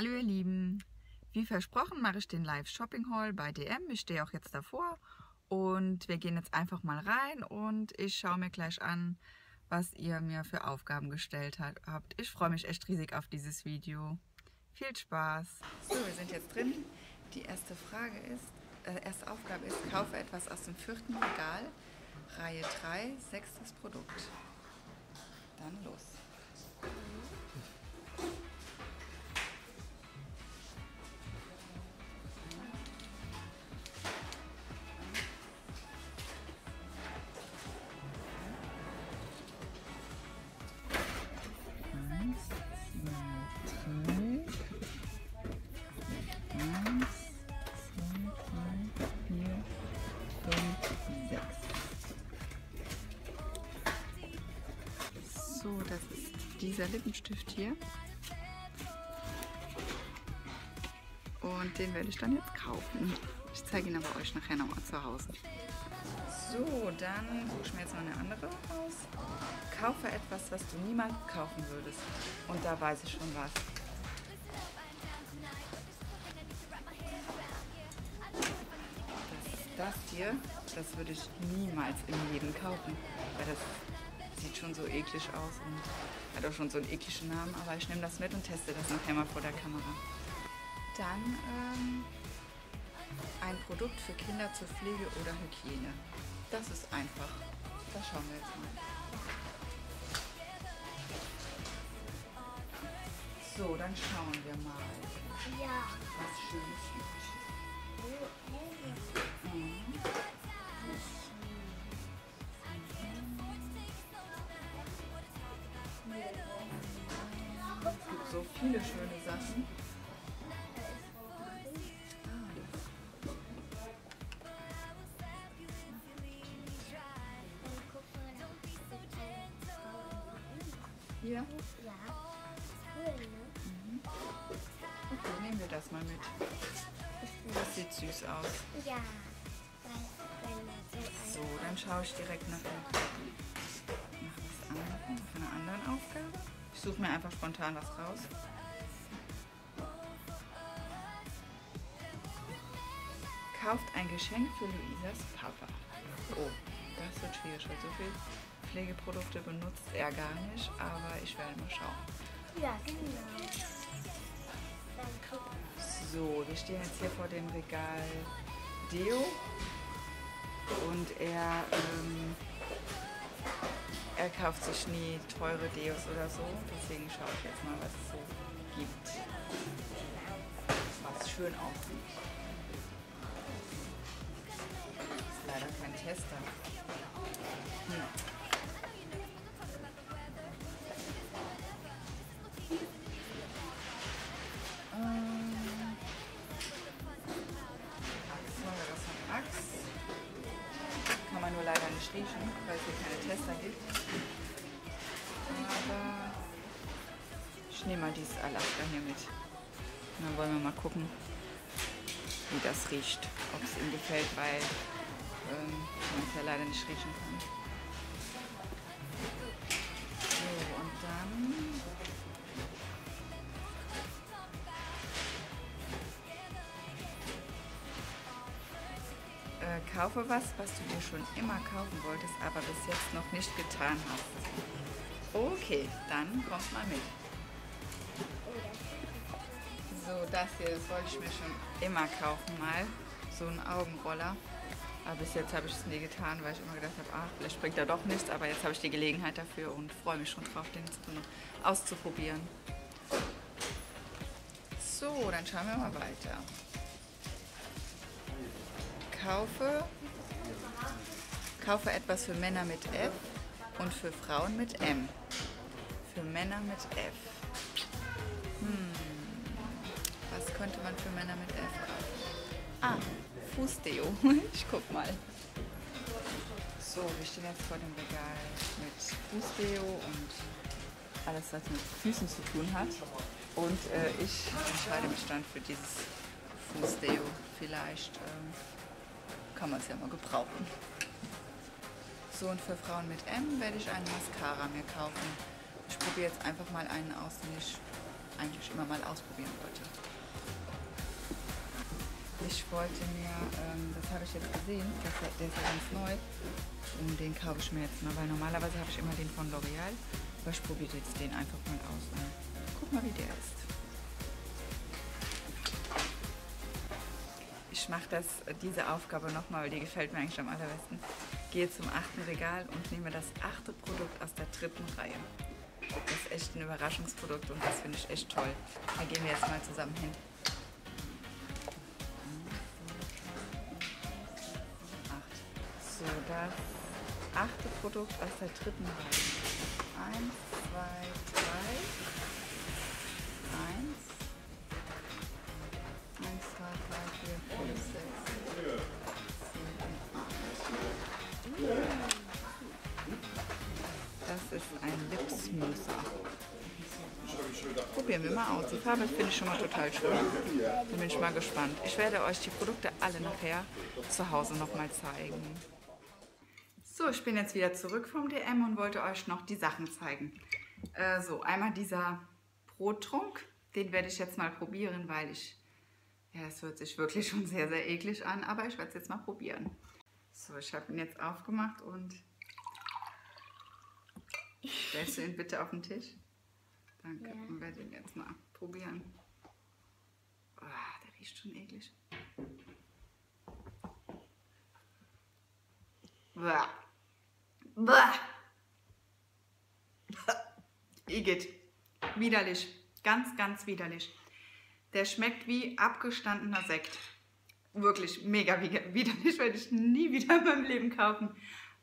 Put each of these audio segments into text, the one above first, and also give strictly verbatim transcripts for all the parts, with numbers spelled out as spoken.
Hallo ihr Lieben, wie versprochen mache ich den Live-Shopping-Haul bei D M, ich stehe auch jetzt davor und wir gehen jetzt einfach mal rein und ich schaue mir gleich an, was ihr mir für Aufgaben gestellt habt. Ich freue mich echt riesig auf dieses Video. Viel Spaß! So, wir sind jetzt drin. Die erste Frage ist, äh, erste Aufgabe ist, kaufe etwas aus dem vierten Regal, Reihe drei, sechstes Produkt. Dann los! So, das ist dieser Lippenstift hier und den werde ich dann jetzt kaufen. Ich zeige ihn aber euch nachher nochmal zu Hause. So, dann suche ich mir jetzt mal eine andere aus. Kaufe etwas, was du niemals kaufen würdest. Und da weiß ich schon was. Das, das hier, das würde ich niemals im Leben kaufen, weil das sieht schon so eklig aus und hat auch schon so einen ekligen Namen, aber ich nehme das mit und teste das nachher mal vor der Kamera. Dann ähm, ein Produkt für Kinder zur Pflege oder Hygiene. Das ist einfach. Das schauen wir jetzt mal. So, dann schauen wir mal, ja, was Schönes gibt. Mhm. Es gibt so viele schöne Sachen. Hier? Ja. Mhm. Okay, nehmen wir das mal mit. Das sieht süß aus. So, dann schaue ich direkt nach, nach, nach einer anderen Aufgabe. Ich suche mir einfach spontan was raus. Kauft ein Geschenk für Luisas Papa. Oh, das wird schwierig, weil so viel Pflegeprodukte benutzt er gar nicht, aber ich werde mal schauen. Ja, genau. So, wir stehen jetzt hier vor dem Regal Deo und er... Ähm, Er kauft sich nie teure Deos oder so, deswegen schaue ich jetzt mal, was es so gibt, was schön aussieht. Das ist leider kein Tester. Hm. Ähm. Axe, wollen wir das von Axe? Kann man nur leider nicht riechen, weil es hier keine Tester gibt. Ich nehme mal dieses Alaska hier mit. Und dann wollen wir mal gucken, wie das riecht. Ob es ihm gefällt, weil ähm, man es ja leider nicht riechen kann. So, und dann... Äh, kaufe was, was du dir schon immer kaufen wolltest, aber bis jetzt noch nicht getan hast. Okay, dann kommt mal mit. So, das hier, das wollte ich mir schon immer kaufen mal, so einen Augenroller, aber bis jetzt habe ich es nie getan, weil ich immer gedacht habe, ach, vielleicht bringt da doch nichts, aber jetzt habe ich die Gelegenheit dafür und freue mich schon drauf, den auszuprobieren. So, dann schauen wir mal weiter. Kaufe, kaufe etwas für Männer mit F und für Frauen mit M. Für Männer mit F. Was könnte man für Männer mit F kaufen? Ah, Fußdeo. Ich guck mal. So, wir stehen jetzt vor dem Regal mit Fußdeo und alles, was mit Füßen zu tun hat. Und äh, ich entscheide mich dann für dieses Fußdeo. Vielleicht äh, kann man es ja mal gebrauchen. So, und für Frauen mit M werde ich einen Mascara mir kaufen. Ich probiere jetzt einfach mal einen aus, den ich eigentlich immer mal ausprobieren wollte. Ich wollte mir, ähm, das habe ich jetzt gesehen, das, der ist ja ganz neu und den kaufe ich mir jetzt mal, weil normalerweise habe ich immer den von L'Oréal, aber ich probiere jetzt den einfach mal aus. Ne? Guck mal, wie der ist. Ich mache das, diese Aufgabe nochmal, weil die gefällt mir eigentlich am allerbesten. Gehe zum achten Regal und nehme das achte Produkt aus der dritten Reihe. Das ist echt ein Überraschungsprodukt und das finde ich echt toll. Da gehen wir jetzt mal zusammen hin. So, das achte Produkt aus der dritten Reihe. Eins, zwei, drei. Eins. Eins, zwei, drei, vier, fünf, sechs, sieben, acht. Das ist ein Lipsmüsser. Probieren wir mal aus. Die Farbe finde ich schon mal total schön. Da bin ich mal gespannt. Ich werde euch die Produkte alle nachher zu Hause nochmal zeigen. So, ich bin jetzt wieder zurück vom D M und wollte euch noch die Sachen zeigen. Äh, so, einmal dieser Brottrunk. Den werde ich jetzt mal probieren, weil ich... Ja, es hört sich wirklich schon sehr, sehr eklig an, aber ich werde es jetzt mal probieren. So, ich habe ihn jetzt aufgemacht und... Stellst du ihn bitte auf den Tisch? Danke. Ja. Und werde ihn jetzt mal probieren. Oh, der riecht schon eklig. Bah. Bah. Igitt. Widerlich. Ganz, ganz widerlich. Der schmeckt wie abgestandener Sekt. Wirklich mega widerlich. Werde ich nie wieder in meinem Leben kaufen.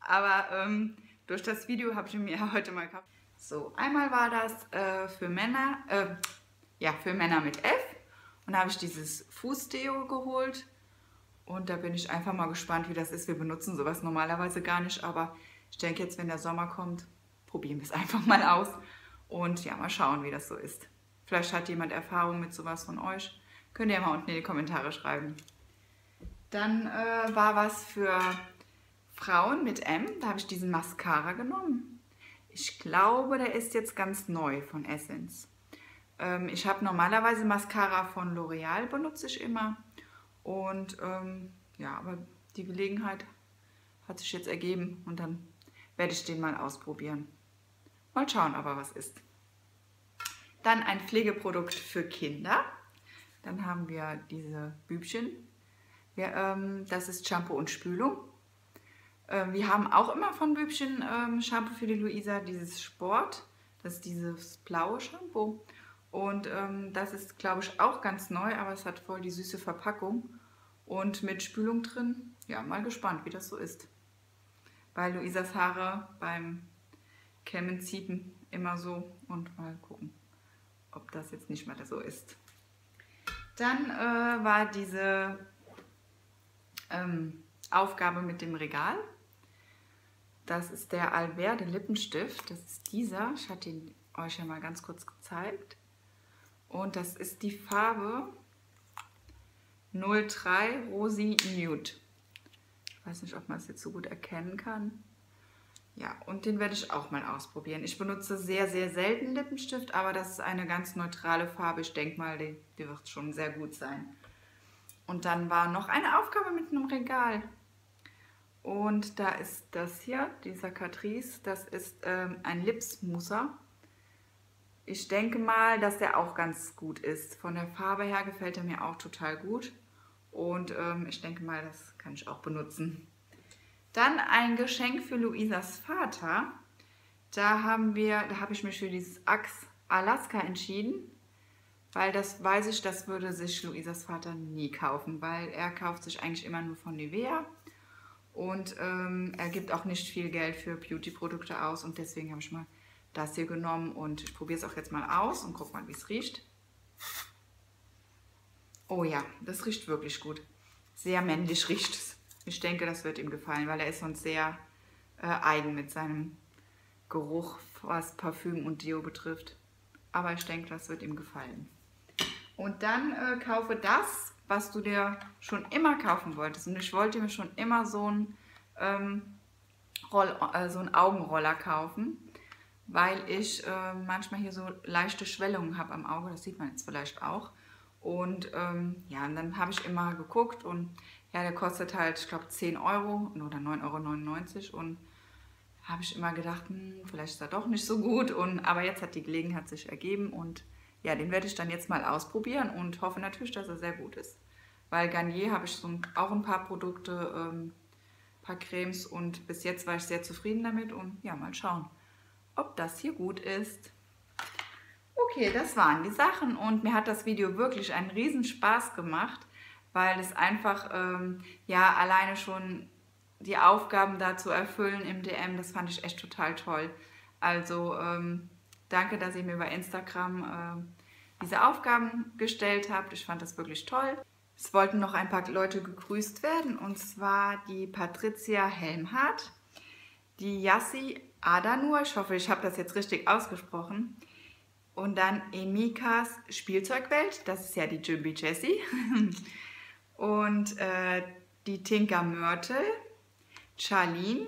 Aber ähm, durch das Video habe ich mir heute mal gekauft. So, einmal war das äh, für Männer, äh, ja, für Männer mit F. Und da habe ich dieses Fußdeo geholt. Und da bin ich einfach mal gespannt, wie das ist. Wir benutzen sowas normalerweise gar nicht, aber ich denke jetzt, wenn der Sommer kommt, probieren wir es einfach mal aus. Und ja, mal schauen, wie das so ist. Vielleicht hat jemand Erfahrung mit sowas von euch. Könnt ihr mal unten in die Kommentare schreiben. Dann äh, war was für Frauen mit M. Da habe ich diesen Mascara genommen. Ich glaube, der ist jetzt ganz neu von Essence. Ähm, ich habe normalerweise Mascara von L'Oréal, benutze ich immer. Und ähm, ja, aber die Gelegenheit hat sich jetzt ergeben und dann werde ich den mal ausprobieren. Mal schauen, aber was ist. Dann ein Pflegeprodukt für Kinder. Dann haben wir diese Bübchen. Wir, ähm, das ist Shampoo und Spülung. Ähm, wir haben auch immer von Bübchen ähm, Shampoo für die Luisa, dieses Sport. Das ist dieses blaue Shampoo. Und ähm, das ist, glaube ich, auch ganz neu, aber es hat voll die süße Verpackung. Und mit Spülung drin. Ja, mal gespannt, wie das so ist. Weil Luisas Haare beim Kämmen ziepen immer so. Und mal gucken, ob das jetzt nicht mal so ist. Dann äh, war diese ähm, Aufgabe mit dem Regal. Das ist der Alverde Lippenstift. Das ist dieser. Ich hatte ihn euch ja mal ganz kurz gezeigt. Und das ist die Farbe null drei Rosy Nude. Ich weiß nicht, ob man es jetzt so gut erkennen kann. Ja, und den werde ich auch mal ausprobieren. Ich benutze sehr, sehr selten Lippenstift, aber das ist eine ganz neutrale Farbe. Ich denke mal, die, die wird schon sehr gut sein. Und dann war noch eine Aufgabe mit einem Regal. Und da ist das hier, dieser Catrice. Das ist ähm, ein Lipsmousser. Ich denke mal, dass der auch ganz gut ist. Von der Farbe her gefällt er mir auch total gut. Und ähm, ich denke mal, das kann ich auch benutzen. Dann ein Geschenk für Luisas Vater. Da haben wir, da habe ich mich für dieses Axe Alaska entschieden, weil das weiß ich, das würde sich Luisas Vater nie kaufen, weil er kauft sich eigentlich immer nur von Nivea und ähm, er gibt auch nicht viel Geld für Beauty-Produkte aus und deswegen habe ich mal das hier genommen und ich probiere es auch jetzt mal aus und guck mal, wie es riecht. Oh ja, das riecht wirklich gut. Sehr männlich riecht es. Ich denke, das wird ihm gefallen, weil er ist sonst sehr äh, eigen mit seinem Geruch, was Parfüm und Deo betrifft. Aber ich denke, das wird ihm gefallen. Und dann äh, kaufe das, was du dir schon immer kaufen wolltest. Und ich wollte mir schon immer so einen, ähm, Roll, äh, so einen Augenroller kaufen. weil ich äh, manchmal hier so leichte Schwellungen habe am Auge. Das sieht man jetzt vielleicht auch. Und ähm, ja, und dann habe ich immer geguckt und ja, der kostet halt, ich glaube, zehn Euro oder neun Euro neunundneunzig. Und habe ich immer gedacht, hm, vielleicht ist er doch nicht so gut. Und, aber jetzt hat die Gelegenheit sich ergeben und ja, den werde ich dann jetzt mal ausprobieren und hoffe natürlich, dass er sehr gut ist. Weil Garnier habe ich so ein, auch ein paar Produkte, ähm, ein paar Cremes und bis jetzt war ich sehr zufrieden damit. Und ja, mal schauen, ob das hier gut ist. Okay, das waren die Sachen und mir hat das Video wirklich einen riesen Spaß gemacht, weil es einfach, ähm, ja, alleine schon die Aufgaben da zu erfüllen im D M, das fand ich echt total toll. Also ähm, danke, dass ihr mir bei Instagram äh, diese Aufgaben gestellt habt. Ich fand das wirklich toll. Es wollten noch ein paar Leute gegrüßt werden, und zwar die Patricia Helmhardt, die Yassi Adanur, ich hoffe, ich habe das jetzt richtig ausgesprochen, und dann Emikas Spielzeugwelt, das ist ja die Jumpy Jessie, und äh, die Tinker Mörtel, Charlene,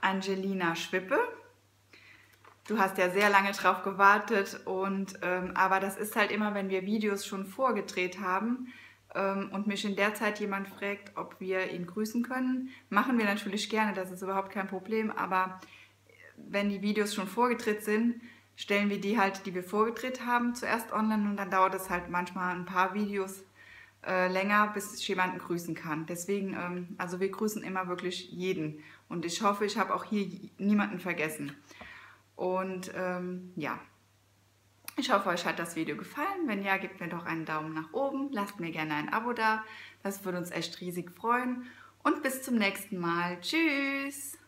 Angelina Schwippe. Du hast ja sehr lange drauf gewartet, und, ähm, aber das ist halt immer, wenn wir Videos schon vorgedreht haben ähm, und mich in der Zeit jemand fragt, ob wir ihn grüßen können, machen wir natürlich gerne, das ist überhaupt kein Problem, aber wenn die Videos schon vorgedreht sind, stellen wir die halt, die wir vorgedreht haben, zuerst online, und dann dauert es halt manchmal ein paar Videos äh, länger, bis ich jemanden grüßen kann. Deswegen, ähm, also wir grüßen immer wirklich jeden, und ich hoffe, ich habe auch hier niemanden vergessen. Und ähm, ja, ich hoffe, euch hat das Video gefallen. Wenn ja, gebt mir doch einen Daumen nach oben, lasst mir gerne ein Abo da. Das würde uns echt riesig freuen. Und bis zum nächsten Mal. Tschüss!